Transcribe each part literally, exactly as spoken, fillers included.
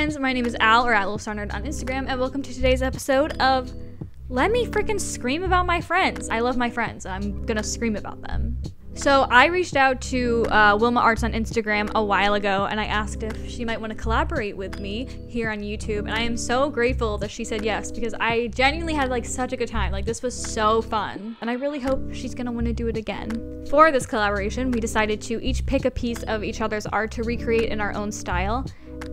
friends, my name is Al, or at Lilstarnerd on Instagram, and welcome to today's episode of Let Me Freaking Scream About My Friends. I love my friends, and I'm gonna scream about them. So I reached out to uh, Wilma Arts on Instagram a while ago, and I asked if she might want to collaborate with me here on YouTube, and I am so grateful that she said yes, because I genuinely had like such a good time. Like, this was so fun, and I really hope she's gonna want to do it again. For this collaboration, we decided to each pick a piece of each other's art to recreate in our own style,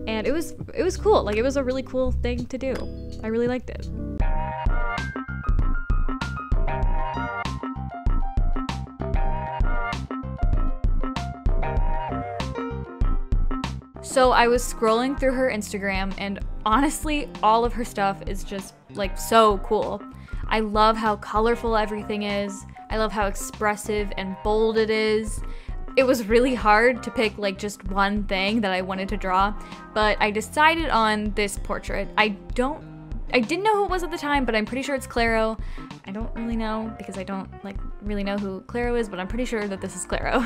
and it was it was cool. Like, it was a really cool thing to do. I really liked it. So I was scrolling through her Instagram, and honestly, all of her stuff is just like so cool. I love how colorful everything is. I love how expressive and bold it is. It was really hard to pick like just one thing that I wanted to draw, but I decided on this portrait. I don't, I didn't know who it was at the time, but I'm pretty sure it's Clairo. I don't really know because I don't like really know who Clairo is, but I'm pretty sure that this is Clairo.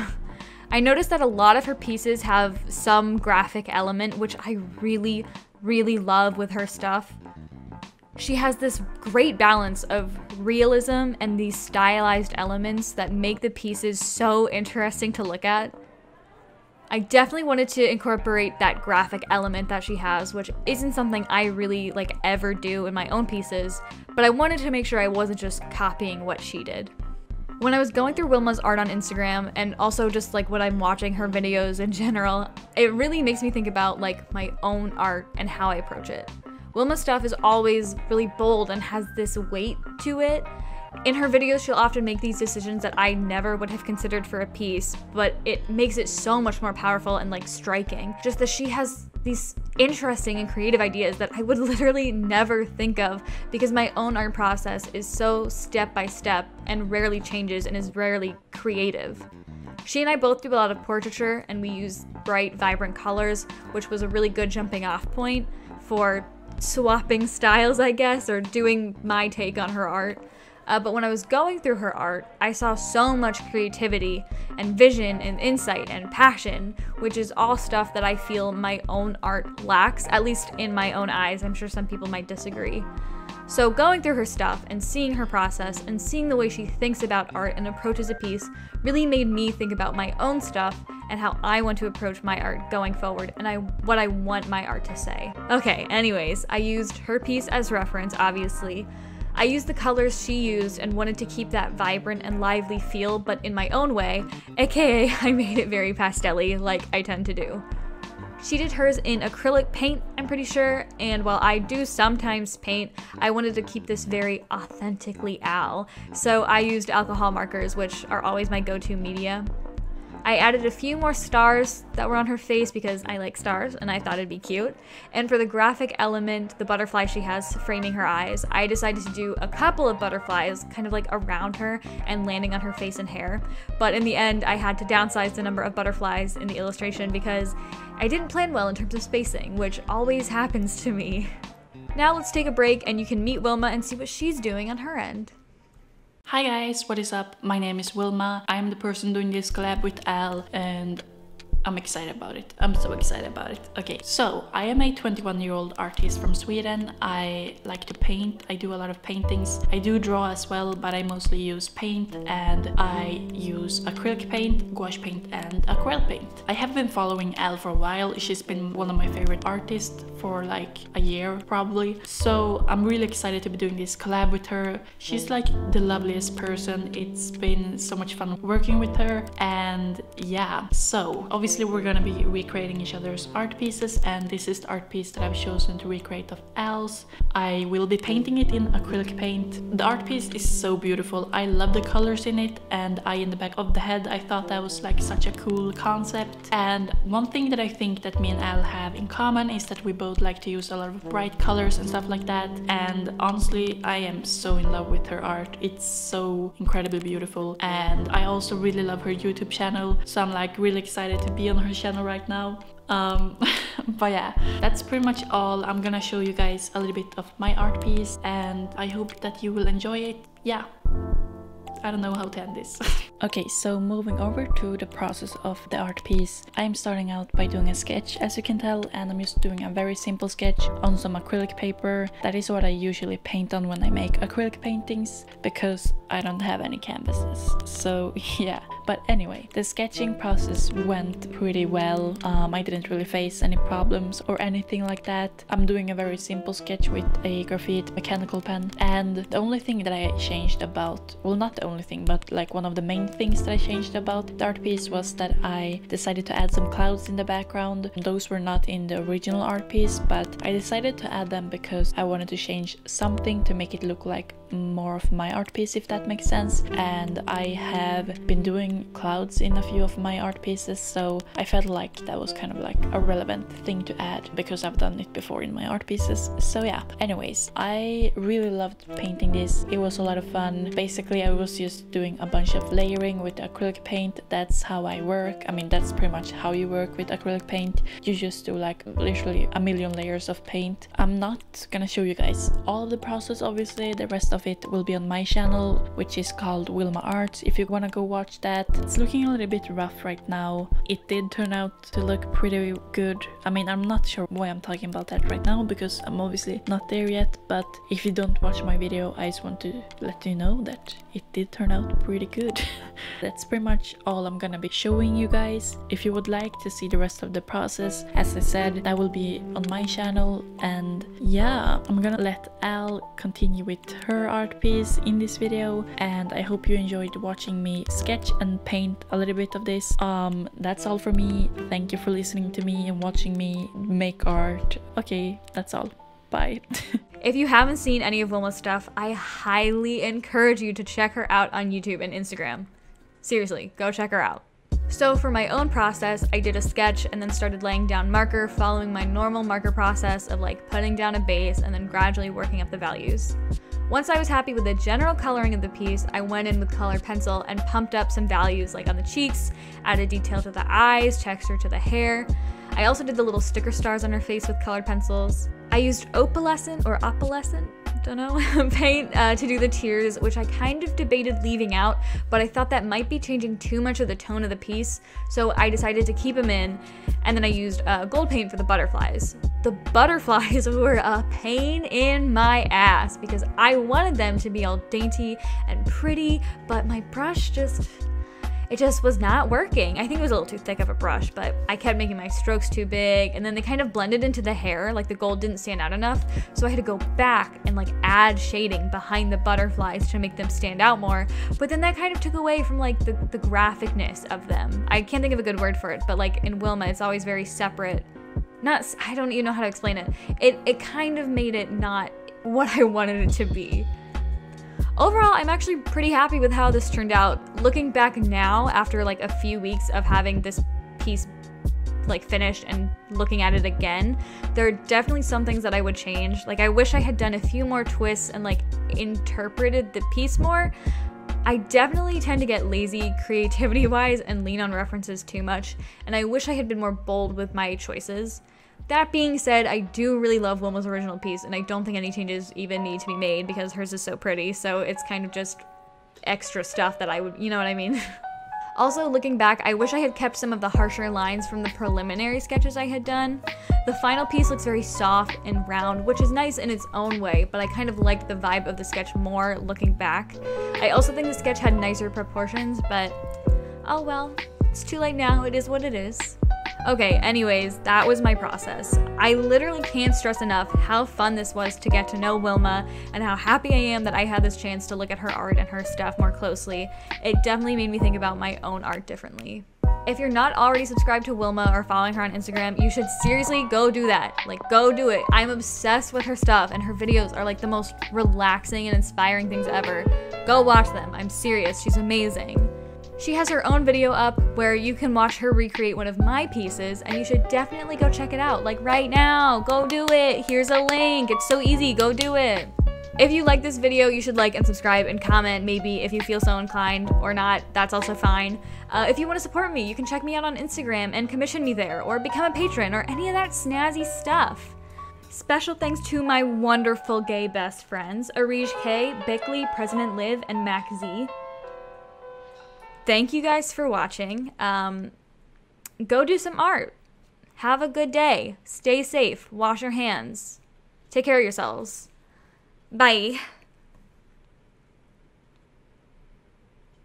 I noticed that a lot of her pieces have some graphic element, which I really, really love with her stuff. She has this great balance of realism and these stylized elements that make the pieces so interesting to look at. I definitely wanted to incorporate that graphic element that she has, which isn't something I really like ever do in my own pieces, but I wanted to make sure I wasn't just copying what she did. When I was going through Wilma's art on Instagram, and also just like when I'm watching her videos in general, it really makes me think about like my own art and how I approach it. Wilma's stuff is always really bold and has this weight to it. In her videos, she'll often make these decisions that I never would have considered for a piece, but it makes it so much more powerful and like striking. Just that she has these interesting and creative ideas that I would literally never think of, because my own art process is so step by step and rarely changes and is rarely creative. She and I both do a lot of portraiture, and we use bright, vibrant colors, which was a really good jumping off point for swapping styles, I guess, or doing my take on her art. Uh, but when I was going through her art, I saw so much creativity and vision and insight and passion, which is all stuff that I feel my own art lacks, at least in my own eyes. I'm sure some people might disagree. So going through her stuff and seeing her process and seeing the way she thinks about art and approaches a piece really made me think about my own stuff and how I want to approach my art going forward, and I what I want my art to say. Okay, anyways, I used her piece as reference, obviously. I used the colors she used and wanted to keep that vibrant and lively feel, but in my own way, aka I made it very pastel-y, like I tend to do. She did hers in acrylic paint, I'm pretty sure, and while I do sometimes paint, I wanted to keep this very authentically Al, so I used alcohol markers, which are always my go-to media. I added a few more stars that were on her face because I like stars and I thought it'd be cute. And for the graphic element, the butterfly she has framing her eyes, I decided to do a couple of butterflies kind of like around her and landing on her face and hair. But in the end, I had to downsize the number of butterflies in the illustration because I didn't plan well in terms of spacing, which always happens to me. Now let's take a break and you can meet Wilma and see what she's doing on her end. Hi guys, what is up? My name is Wilma. I'm the person doing this collab with Al, and I'm excited about it. I'm so excited about it. Okay, so I am a twenty-one year old artist from Sweden. I like to paint. I do a lot of paintings. I do draw as well, but I mostly use paint, and I use acrylic paint, gouache paint, and aquarelle paint. I have been following Al for a while. She's been one of my favorite artists for like a year probably. So I'm really excited to be doing this collab with her. She's like the loveliest person. It's been so much fun working with her, and yeah, so obviously Obviously we're gonna be recreating each other's art pieces, and this is the art piece that I've chosen to recreate of Al's. I will be painting it in acrylic paint. The art piece is so beautiful. I love the colors in it, and eye in the back of the head. I thought that was like such a cool concept. And one thing that I think that me and Al have in common is that we both like to use a lot of bright colors and stuff like that. And honestly, I am so in love with her art. It's so incredibly beautiful. And I also really love her YouTube channel. So I'm like really excited to be on her channel right now, um but yeah, that's pretty much all. I'm gonna show you guys a little bit of my art piece, and I hope that you will enjoy it. Yeah, I don't know how to end this. Okay, so moving over to the process of the art piece. I'm starting out by doing a sketch, as you can tell, and I'm just doing a very simple sketch on some acrylic paper. That is what I usually paint on when I make acrylic paintings, because I don't have any canvases. So yeah, but anyway, the sketching process went pretty well. Um, I didn't really face any problems or anything like that. I'm doing a very simple sketch with a graphite mechanical pen, and the only thing that I changed about, well, not the only thing, but like one of the main things that I changed about the art piece was that I decided to add some clouds in the background. Those were not in the original art piece, but I decided to add them because I wanted to change something to make it look like more of my art piece, if that makes sense. And I have been doing clouds in a few of my art pieces, so I felt like that was kind of like a relevant thing to add because I've done it before in my art pieces. So yeah, anyways, I really loved painting this. It was a lot of fun. Basically, I was just doing a bunch of layering with acrylic paint. That's how I work. I mean, that's pretty much how you work with acrylic paint. You just do like literally a million layers of paint. I'm not gonna show you guys all of the process, obviously. The rest of it will be on my channel, which is called Wilma Arts, if you want to go watch that. It's looking a little bit rough right now. It did turn out to look pretty good. I mean, I'm not sure why I'm talking about that right now, because I'm obviously not there yet, but if you don't watch my video, I just want to let you know that it did turn out pretty good. That's pretty much all I'm gonna be showing you guys. If you would like to see the rest of the process, as I said, that will be on my channel. And yeah, I'm gonna let Al continue with her art piece in this video, and I hope you enjoyed watching me sketch and paint a little bit of this. Um that's all for me. Thank you for listening to me and watching me make art. Okay, that's all. Bye. If you haven't seen any of Wilma's stuff, I highly encourage you to check her out on YouTube and Instagram. Seriously, go check her out. So for my own process, I did a sketch and then started laying down marker, following my normal marker process of like putting down a base and then gradually working up the values. Once I was happy with the general coloring of the piece, I went in with color pencil and pumped up some values like on the cheeks, added detail to the eyes, texture to the hair. I also did the little sticker stars on her face with colored pencils. I used opalescent or opalescent, don't know, paint uh, to do the tears, which I kind of debated leaving out, but I thought that might be changing too much of the tone of the piece, so I decided to keep them in, and then I used uh, gold paint for the butterflies. The butterflies were a pain in my ass because I wanted them to be all dainty and pretty, but my brush just, it just was not working. I think it was a little too thick of a brush, but I kept making my strokes too big, and then they kind of blended into the hair, like the gold didn't stand out enough, so I had to go back and like add shading behind the butterflies to make them stand out more, but then that kind of took away from like the, the graphicness of them. I can't think of a good word for it, but like in Wilma, it's always very separate. Not, I don't even know how to explain it. It, it kind of made it not what I wanted it to be. Overall, I'm actually pretty happy with how this turned out. Looking back now, after like a few weeks of having this piece like finished and looking at it again, there are definitely some things that I would change. Like I wish I had done a few more twists and like interpreted the piece more. I definitely tend to get lazy creativity-wise and lean on references too much, and I wish I had been more bold with my choices. That being said, I do really love Wilma's original piece, and I don't think any changes even need to be made because hers is so pretty, so it's kind of just extra stuff that I would, you know what I mean? Also, looking back, I wish I had kept some of the harsher lines from the preliminary sketches I had done. The final piece looks very soft and round, which is nice in its own way, but I kind of liked the vibe of the sketch more looking back. I also think the sketch had nicer proportions, but oh well, it's too late now, it is what it is. Okay, anyways, that was my process. I literally can't stress enough how fun this was to get to know Wilma and how happy I am that I had this chance to look at her art and her stuff more closely. It definitely made me think about my own art differently. If you're not already subscribed to Wilma or following her on Instagram, you should seriously go do that. Like, go do it. I'm obsessed with her stuff, and her videos are like the most relaxing and inspiring things ever. Go watch them. I'm serious. She's amazing. She has her own video up where you can watch her recreate one of my pieces, and you should definitely go check it out, like right now. Go do it. Here's a link. It's so easy. Go do it. If you like this video, you should like and subscribe and comment, maybe, if you feel so inclined, or not. That's also fine. Uh, if you want to support me, you can check me out on Instagram and commission me there, or become a patron, or any of that snazzy stuff. Special thanks to my wonderful gay best friends, Arij K, Bickley, President Liv, and Mac Z. Thank you guys for watching. Um, go do some art. Have a good day. Stay safe. Wash your hands. Take care of yourselves. Bye.